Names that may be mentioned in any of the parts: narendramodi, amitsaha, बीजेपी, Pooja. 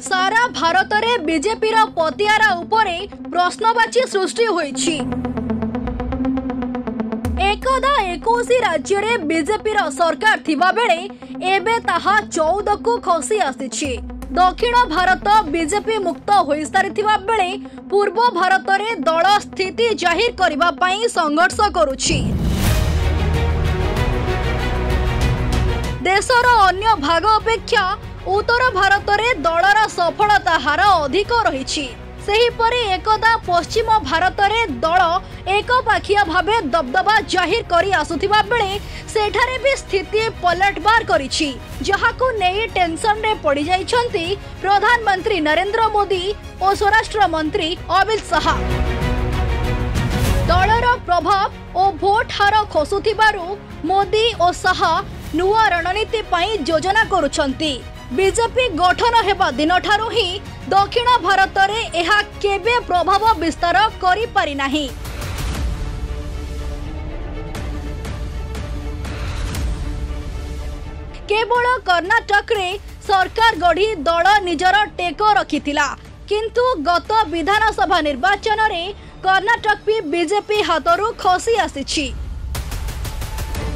सारा भारत में बीजेपी रा पतियारा उपरे प्रश्नवाची सृष्टि होईछि। एकदा 21 राज्य में बीजेपी रा सरकार थिबा बेले एबे ताहा 14 को खसी आसीछि। दक्षिण भारत बीजेपी मुक्त होई सारिथिबा बेले पूर्व भारत रे दल स्थिति जाहिर करिबा पई संघर्ष करूछि। देशर अन्य भाग अपेक्षा उत्तर भारत में दलर सफलता हार अधिक रही। एकदा पश्चिम भारत में दल एकपाखिया भाव दबदबा जाहिर कर आसुथिबा बेले सेठारे भी स्थिति पलटवार करिछि, जहाकु नेई टेंशन रे पड़ी जाइछंती प्रधानमंत्री नरेंद्र मोदी और स्वराष्ट्र मंत्री अमित शाह। दलर प्रभाव और भोट हार खसुथिबारु मोदी और शाह नुआ रणनीति पई योजना करुछंती। बीजेपी गठन हेबा दिन ठारू ही दक्षिण भारत में यह केबे प्रभाव विस्तार करि पारि नाही। केवल कर्नाटक रे सरकार गढ़ी दल निजर टेक रखिथिला, किंतु गत विधानसभा निर्वाचन रे कर्नाटक भी बीजेपी हाथरू खसी आसीछि।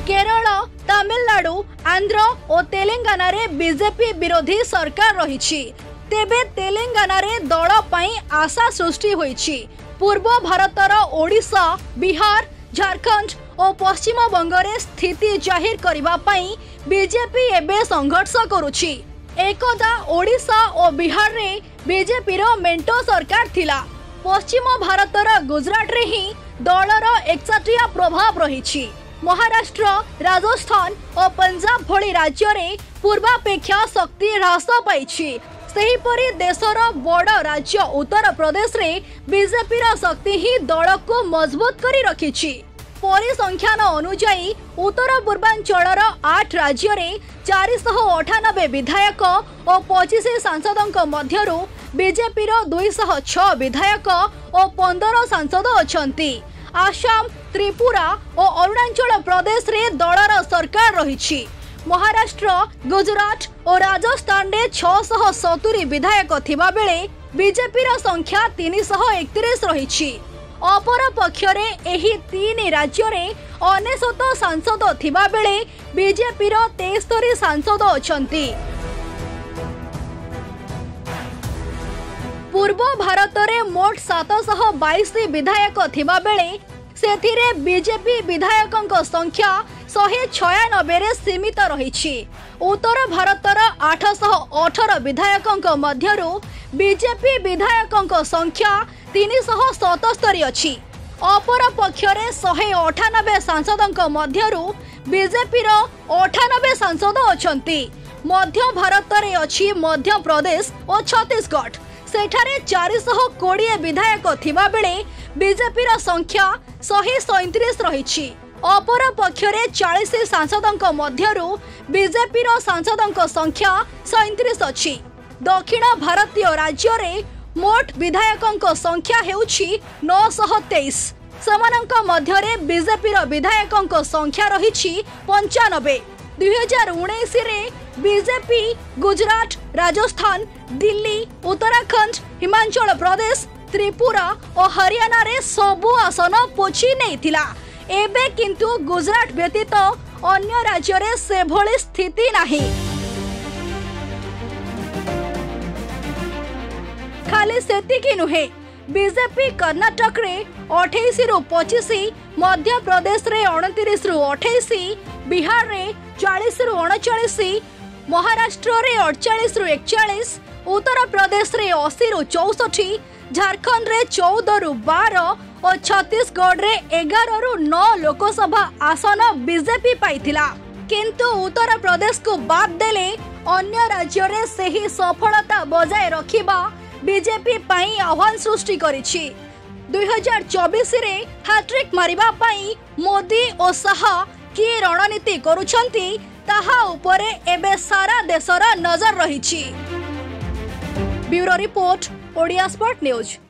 केरल, तमिलनाडु, आंध्र और तेलंगाना रे बीजेपी विरोधी सरकार रही। तेबे तेलंगाना रे दल पाई आशा सृष्टि होईछि। पूर्व भारतर ओडिशा, बिहार, झारखंड और पश्चिम बंग रे स्थिति जाहिर करिबा पाई बीजेपी एबे संघर्ष करुछि। एकदा ओडिशा और बिहार रे बीजेपी रो मेंटो सरकार थिला। पश्चिम भारतर गुजरात रे ही दलर एकचाटिया प्रभाव रही। महाराष्ट्र, राजस्थान और पंजाब भली राज्य रे पूर्वापेक्षा शक्ति ह्रास पाई। सेहीपरी देशर बड़ राज्य उत्तर प्रदेश रे बीजेपी रा शक्ति ही दल को मजबूत करी रखिछि। परिसंख्यान अनुजाई उत्तर पूर्वांचलर 8 राज्य रे 498 विधायक और 25 सांसदों मध्यरू बीजेपी रो 206 विधायक और 15 सांसद अछंती। आसाम, त्रिपुरा और अरुणाचल प्रदेश रे दलर सरकार रही। महाराष्ट्र, गुजरात और राजस्थान रे 670 विधायक थिबा बेले बीजेपी रा संख्या 331 रही। अपर पक्षरे एही 3 राज्य रे 99 सांसद थिबा बेले बीजेपी रा 73 सांसद अछंती। पूर्व भारत में मोट 722 विधायक थिबा बेले सेथिरे बीजेपी विधायकों को संख्या 196 रे सीमित रही। उत्तर भारतर 818 विधायकों मध्यरू बीजेपी विधायकों संख्या 377 अछि। अपर पक्षरे 198 सांसदों मध्यरू बीजेपी रो 98 सांसद अछंती। मध्य भारत रे अछि मध्य प्रदेश और छत्तीसगढ़। सेठारे 420 विधायक थिबा बेले बीजेपी रा संख्या 137 रही। अपर पक्षरे 40 सांसदों मध्यरू बीजेपी रा सांसदों संख्या 37 अछि। दक्षिण भारतीय राज्य रे मोट विधायकों संख्या हेउछि 923। समानंका मध्य रे बीजेपी रा विधायकों संख्या रही 95। 2019 रे बीजेपी गुजरात, राजस्थान, दिल्ली, उत्तराखंड, हिमाचल प्रदेश, त्रिपुरा और हरियाणा रे सबु आसन पोछी नहीं थिला। एबे किंतु गुजरात व्यतीत अन्य राज्य रे से भली स्थिति नाही। खाली सेतिकी नुहे, बीजेपी कर्नाटक रे 28 रु 25, मध्य प्रदेश रे 29 रु 28, बिहार रे 40 रु 39, महाराष्ट्र रे 48 रु 41, उत्तर प्रदेश रे 80 रु 64, झारखंड रे 14 रु 12 और छत्तीसगढ़ रे 11 रु 9 लोकसभा आसन बीजेपी पाइथिला। किंतु उत्तर प्रदेश को बाद देले अन्य राज्य रे सही सफलता बजाय रखिबा बीजेपी पाई आह्वान सृष्टि करिछि। 2024 रे हैट्रिक मारिबा पाई मोदी और शाह की रणनीति करूछंती, ताहा उपरे एबे सारा देशर नजर रहिछि। Bureau report, Odia spot news.